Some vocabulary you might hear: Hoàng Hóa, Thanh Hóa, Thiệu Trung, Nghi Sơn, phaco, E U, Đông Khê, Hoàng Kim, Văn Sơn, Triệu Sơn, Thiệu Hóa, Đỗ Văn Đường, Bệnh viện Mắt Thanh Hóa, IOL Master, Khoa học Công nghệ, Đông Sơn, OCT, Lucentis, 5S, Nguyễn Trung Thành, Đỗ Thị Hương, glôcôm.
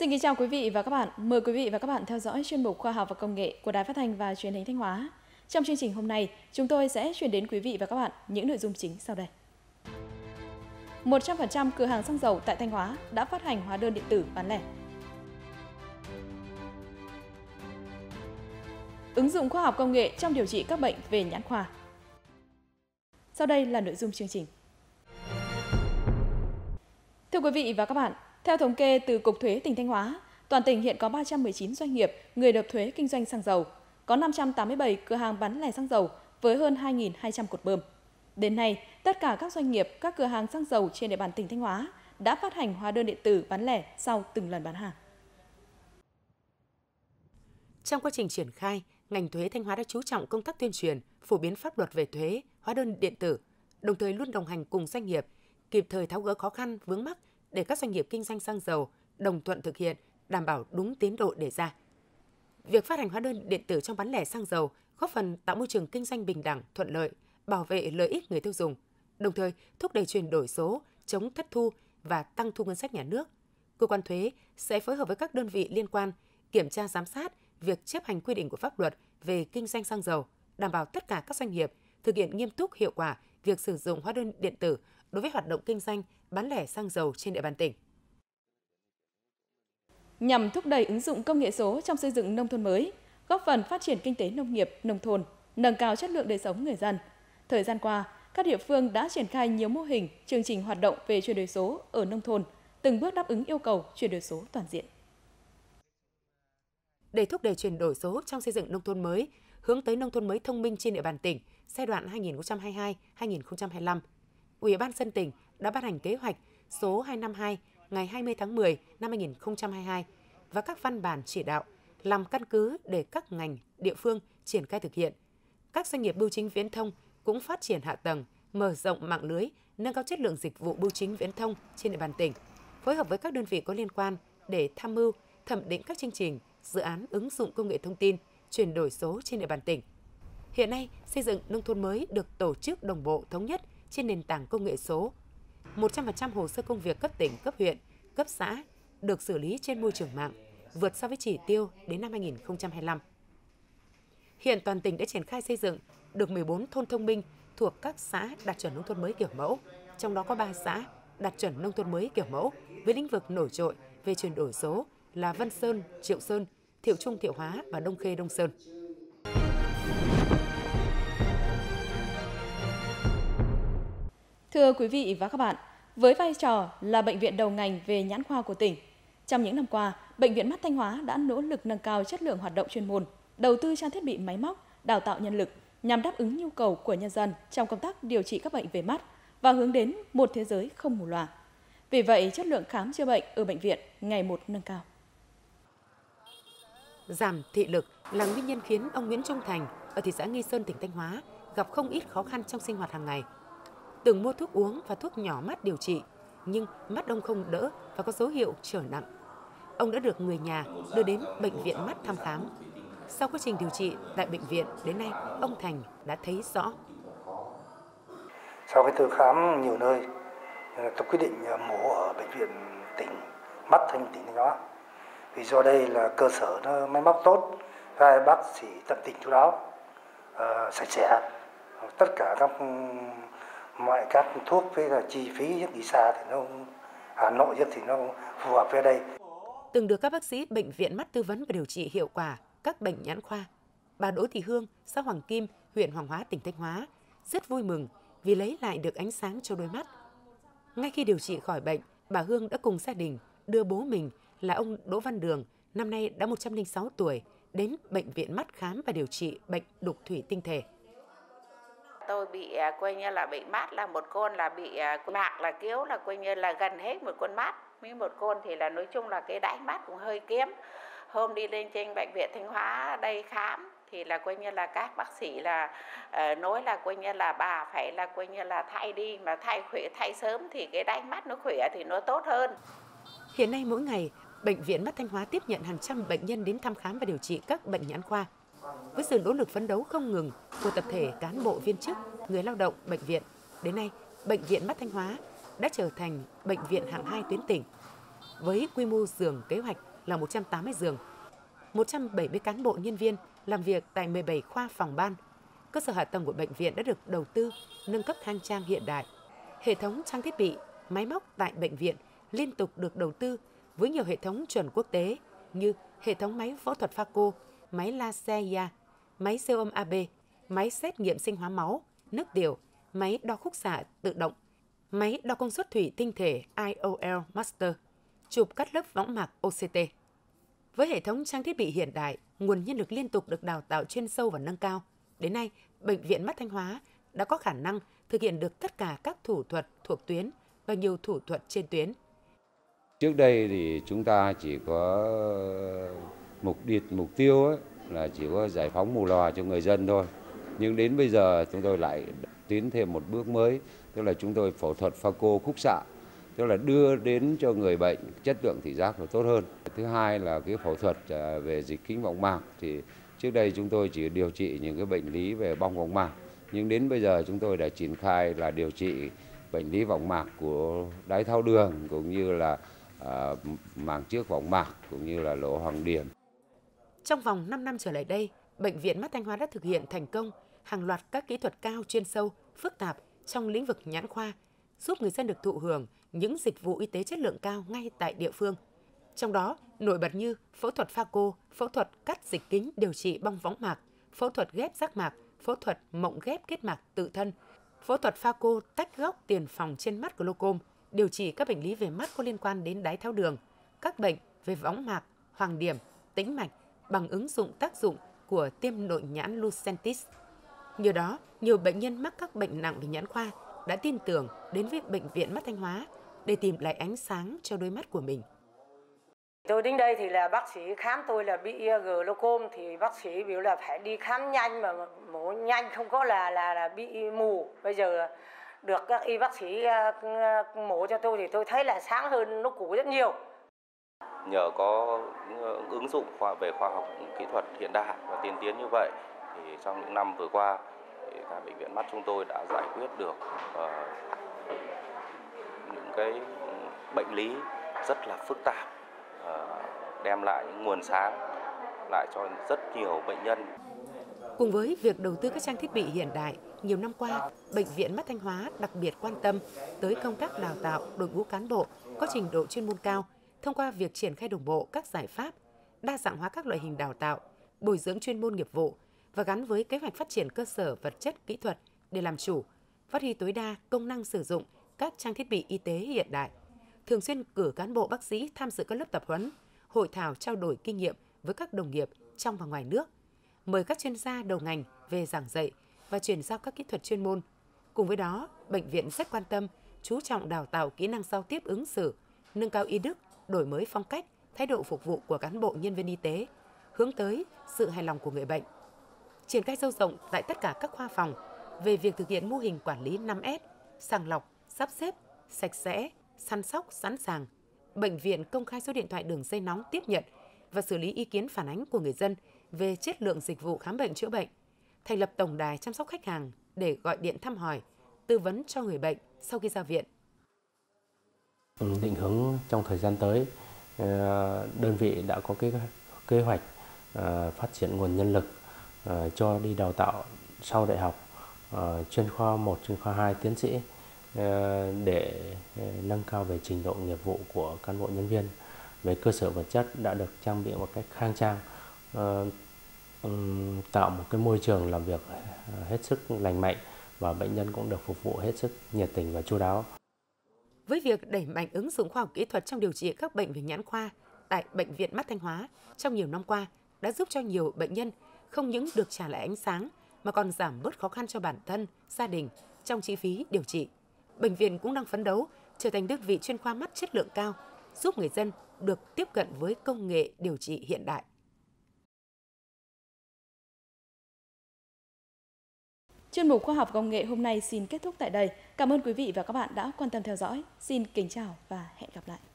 Xin kính chào quý vị và các bạn. Mời quý vị và các bạn theo dõi chuyên mục Khoa học và Công nghệ của Đài Phát thanh và Truyền hình Thanh Hóa. Trong chương trình hôm nay, chúng tôi sẽ chuyển đến quý vị và các bạn những nội dung chính sau đây. 100% cửa hàng xăng dầu tại Thanh Hóa đã phát hành hóa đơn điện tử bán lẻ. Ứng dụng khoa học công nghệ trong điều trị các bệnh về nhãn khoa. Sau đây là nội dung chương trình. Thưa quý vị và các bạn, theo thống kê từ Cục Thuế tỉnh Thanh Hóa, toàn tỉnh hiện có 319 doanh nghiệp, người nộp thuế kinh doanh xăng dầu, có 587 cửa hàng bán lẻ xăng dầu với hơn 2.200 cột bơm. Đến nay, tất cả các doanh nghiệp, các cửa hàng xăng dầu trên địa bàn tỉnh Thanh Hóa đã phát hành hóa đơn điện tử bán lẻ sau từng lần bán hàng. Trong quá trình triển khai, ngành thuế Thanh Hóa đã chú trọng công tác tuyên truyền, phổ biến pháp luật về thuế, hóa đơn điện tử, đồng thời luôn đồng hành cùng doanh nghiệp, kịp thời tháo gỡ khó khăn, vướng mắc để các doanh nghiệp kinh doanh xăng dầu đồng thuận thực hiện, đảm bảo đúng tiến độ đề ra. Việc phát hành hóa đơn điện tử trong bán lẻ xăng dầu góp phần tạo môi trường kinh doanh bình đẳng, thuận lợi, bảo vệ lợi ích người tiêu dùng, đồng thời thúc đẩy chuyển đổi số, chống thất thu và tăng thu ngân sách nhà nước. Cơ quan thuế sẽ phối hợp với các đơn vị liên quan kiểm tra giám sát việc chấp hành quy định của pháp luật về kinh doanh xăng dầu, đảm bảo tất cả các doanh nghiệp thực hiện nghiêm túc, hiệu quả việc sử dụng hóa đơn điện tử đối với hoạt động kinh doanh bán lẻ xăng dầu trên địa bàn tỉnh. Nhằm thúc đẩy ứng dụng công nghệ số trong xây dựng nông thôn mới, góp phần phát triển kinh tế nông nghiệp, nông thôn, nâng cao chất lượng đời sống người dân. Thời gian qua, các địa phương đã triển khai nhiều mô hình, chương trình hoạt động về chuyển đổi số ở nông thôn, từng bước đáp ứng yêu cầu chuyển đổi số toàn diện. Để thúc đẩy chuyển đổi số trong xây dựng nông thôn mới, hướng tới nông thôn mới thông minh trên địa bàn tỉnh giai đoạn 2022-2025, Ủy ban nhân dân tỉnh đã ban hành kế hoạch số 252 ngày 20 tháng 10 năm 2022 và các văn bản chỉ đạo làm căn cứ để các ngành, địa phương triển khai thực hiện. Các doanh nghiệp bưu chính viễn thông cũng phát triển hạ tầng, mở rộng mạng lưới, nâng cao chất lượng dịch vụ bưu chính viễn thông trên địa bàn tỉnh, phối hợp với các đơn vị có liên quan để tham mưu, thẩm định các chương trình, dự án ứng dụng công nghệ thông tin, chuyển đổi số trên địa bàn tỉnh. Hiện nay, xây dựng nông thôn mới được tổ chức đồng bộ, thống nhất trên nền tảng công nghệ số. 100% hồ sơ công việc cấp tỉnh, cấp huyện, cấp xã được xử lý trên môi trường mạng, vượt so với chỉ tiêu đến năm 2025. Hiện toàn tỉnh đã triển khai xây dựng được 14 thôn thông minh thuộc các xã đạt chuẩn nông thôn mới kiểu mẫu, trong đó có 3 xã đạt chuẩn nông thôn mới kiểu mẫu với lĩnh vực nổi trội về chuyển đổi số là Văn Sơn, Triệu Sơn, Thiệu Trung, Thiệu Hóa và Đông Khê, Đông Sơn. Thưa quý vị và các bạn, với vai trò là bệnh viện đầu ngành về nhãn khoa của tỉnh, trong những năm qua, Bệnh viện Mắt Thanh Hóa đã nỗ lực nâng cao chất lượng hoạt động chuyên môn, đầu tư trang thiết bị máy móc, đào tạo nhân lực nhằm đáp ứng nhu cầu của nhân dân trong công tác điều trị các bệnh về mắt và hướng đến một thế giới không mù lòa. Vì vậy, chất lượng khám chữa bệnh ở bệnh viện ngày một nâng cao. Giảm thị lực là nguyên nhân khiến ông Nguyễn Trung Thành ở thị xã Nghi Sơn, tỉnh Thanh Hóa gặp không ít khó khăn trong sinh hoạt hàng ngày. Từng mua thuốc uống và thuốc nhỏ mắt điều trị, nhưng mắt ông không đỡ và có dấu hiệu trở nặng. Ông đã được người nhà đưa đến bệnh viện mắt thăm khám. Sau quá trình điều trị tại bệnh viện, đến nay ông Thành đã thấy rõ. Sau khi tôi khám nhiều nơi, tôi quyết định mổ ở bệnh viện tỉnh Mắt tỉnh Thanh Hóa. Vì do đây là cơ sở nó máy móc tốt, các bác sĩ tận tình chú đáo, sạch sẽ, tất cả các mọi các thuốc với là chi phí rất đi xa thì nó Hà Nội rất thì nó phù hợp với đây. Từng được các bác sĩ bệnh viện mắt tư vấn và điều trị hiệu quả các bệnh nhãn khoa, bà Đỗ Thị Hương, xã Hoàng Kim, huyện Hoàng Hóa, tỉnh Thanh Hóa rất vui mừng vì lấy lại được ánh sáng cho đôi mắt. Ngay khi điều trị khỏi bệnh, bà Hương đã cùng gia đình đưa bố mình là ông Đỗ Văn Đường, năm nay đã 106 tuổi, đến bệnh viện mắt khám và điều trị bệnh đục thủy tinh thể. Tôi bị coi như là bệnh mắt là một con, là bị mạc là kiếu, là coi như là gần hết một con mắt, với một con thì là nói chung là cái đáy mắt cũng hơi kém. Hôm đi lên trên bệnh viện Thanh Hóa đây khám thì là coi như là các bác sĩ là nói là coi như là bà phải là coi như là thay đi, mà thay khỏe, thay sớm thì cái đáy mắt nó khỏe thì nó tốt hơn. Hiện nay mỗi ngày, Bệnh viện Mắt Thanh Hóa tiếp nhận hàng trăm bệnh nhân đến thăm khám và điều trị các bệnh nhãn khoa. Với sự nỗ lực phấn đấu không ngừng của tập thể cán bộ viên chức, người lao động bệnh viện, đến nay Bệnh viện Mắt Thanh Hóa đã trở thành bệnh viện hạng 2 tuyến tỉnh. Với quy mô giường kế hoạch là 180 giường, 170 cán bộ nhân viên làm việc tại 17 khoa phòng ban. Cơ sở hạ tầng của bệnh viện đã được đầu tư, nâng cấp khang trang hiện đại. Hệ thống trang thiết bị, máy móc tại bệnh viện liên tục được đầu tư với nhiều hệ thống chuẩn quốc tế như hệ thống máy phẫu thuật phaco, máy laser da, máy siêu âm AB, máy xét nghiệm sinh hóa máu, nước tiểu, máy đo khúc xạ tự động, máy đo công suất thủy tinh thể IOL Master, chụp cắt lớp võng mạc OCT. Với hệ thống trang thiết bị hiện đại, nguồn nhân lực liên tục được đào tạo chuyên sâu và nâng cao. Đến nay, Bệnh viện Mắt Thanh Hóa đã có khả năng thực hiện được tất cả các thủ thuật thuộc tuyến và nhiều thủ thuật trên tuyến. Trước đây thì chúng ta chỉ có mục tiêu ấy, là chỉ có giải phóng mù lòa cho người dân thôi. Nhưng đến bây giờ chúng tôi lại tiến thêm một bước mới, tức là chúng tôi phẫu thuật phaco khúc xạ, tức là đưa đến cho người bệnh chất lượng thị giác tốt hơn. Thứ hai là cái phẫu thuật về dịch kính võng mạc, thì trước đây chúng tôi chỉ điều trị những cái bệnh lý về bong võng mạc, nhưng đến bây giờ chúng tôi đã triển khai là điều trị bệnh lý võng mạc của đái tháo đường, cũng như là màng trước võng mạc, cũng như là lỗ hoàng điểm. Trong vòng 5 năm trở lại đây, Bệnh viện Mắt Thanh Hóa đã thực hiện thành công hàng loạt các kỹ thuật cao chuyên sâu, phức tạp trong lĩnh vực nhãn khoa, giúp người dân được thụ hưởng những dịch vụ y tế chất lượng cao ngay tại địa phương. Trong đó, nổi bật như phẫu thuật phaco, phẫu thuật cắt dịch kính điều trị bong võng mạc, phẫu thuật ghép giác mạc, phẫu thuật mộng ghép kết mạc tự thân, phẫu thuật phaco tách góc tiền phòng trên mắt glôcôm, điều trị các bệnh lý về mắt có liên quan đến đái tháo đường, các bệnh về võng mạc, hoàng điểm, tĩnh mạch bằng ứng dụng tác dụng của tiêm nội nhãn Lucentis. Nhờ đó, nhiều bệnh nhân mắc các bệnh nặng về nhãn khoa đã tin tưởng đến với Bệnh viện Mắt Thanh Hóa để tìm lại ánh sáng cho đôi mắt của mình. Tôi đến đây thì là bác sĩ khám tôi là bị glôcôm, thì bác sĩ biểu là phải đi khám nhanh mà mổ nhanh, không có là bị mù. Bây giờ được các y bác sĩ mổ cho tôi thì tôi thấy là sáng hơn lúc cũ rất nhiều. Nhờ có ứng dụng về khoa học kỹ thuật hiện đại và tiên tiến như vậy thì trong những năm vừa qua thì cả bệnh viện mắt chúng tôi đã giải quyết được những cái bệnh lý rất là phức tạp, đem lại nguồn sáng lại cho rất nhiều bệnh nhân. Cùng với việc đầu tư các trang thiết bị hiện đại, nhiều năm qua, Bệnh viện Mắt Thanh Hóa đặc biệt quan tâm tới công tác đào tạo đội ngũ cán bộ có trình độ chuyên môn cao thông qua việc triển khai đồng bộ các giải pháp, đa dạng hóa các loại hình đào tạo, bồi dưỡng chuyên môn nghiệp vụ và gắn với kế hoạch phát triển cơ sở vật chất kỹ thuật để làm chủ, phát huy tối đa công năng sử dụng các trang thiết bị y tế hiện đại. Thường xuyên cử cán bộ bác sĩ tham dự các lớp tập huấn, hội thảo trao đổi kinh nghiệm với các đồng nghiệp trong và ngoài nước, mời các chuyên gia đầu ngành về giảng dạy và chuyển giao các kỹ thuật chuyên môn. Cùng với đó, bệnh viện rất quan tâm, chú trọng đào tạo kỹ năng giao tiếp ứng xử, nâng cao y đức, đổi mới phong cách, thái độ phục vụ của cán bộ nhân viên y tế, hướng tới sự hài lòng của người bệnh. Triển khai sâu rộng tại tất cả các khoa phòng về việc thực hiện mô hình quản lý 5S, sàng lọc, sắp xếp, sạch sẽ, săn sóc, sẵn sàng. Bệnh viện công khai số điện thoại đường dây nóng tiếp nhận và xử lý ý kiến phản ánh của người dân về chất lượng dịch vụ khám bệnh chữa bệnh, thành lập tổng đài chăm sóc khách hàng để gọi điện thăm hỏi, tư vấn cho người bệnh sau khi ra viện. Định hướng trong thời gian tới, đơn vị đã có cái kế hoạch phát triển nguồn nhân lực cho đi đào tạo sau đại học chuyên khoa 1, chuyên khoa 2 tiến sĩ để nâng cao về trình độ nghiệp vụ của cán bộ nhân viên. Về cơ sở vật chất đã được trang bị một cách khang trang, tạo một cái môi trường làm việc hết sức lành mạnh và bệnh nhân cũng được phục vụ hết sức nhiệt tình và chu đáo. Với việc đẩy mạnh ứng dụng khoa học kỹ thuật trong điều trị các bệnh về nhãn khoa tại Bệnh viện Mắt Thanh Hóa trong nhiều năm qua đã giúp cho nhiều bệnh nhân không những được trả lại ánh sáng mà còn giảm bớt khó khăn cho bản thân, gia đình trong chi phí điều trị. Bệnh viện cũng đang phấn đấu trở thành đơn vị chuyên khoa mắt chất lượng cao, giúp người dân được tiếp cận với công nghệ điều trị hiện đại. Chuyên mục Khoa học Công nghệ hôm nay xin kết thúc tại đây. Cảm ơn quý vị và các bạn đã quan tâm theo dõi. Xin kính chào và hẹn gặp lại.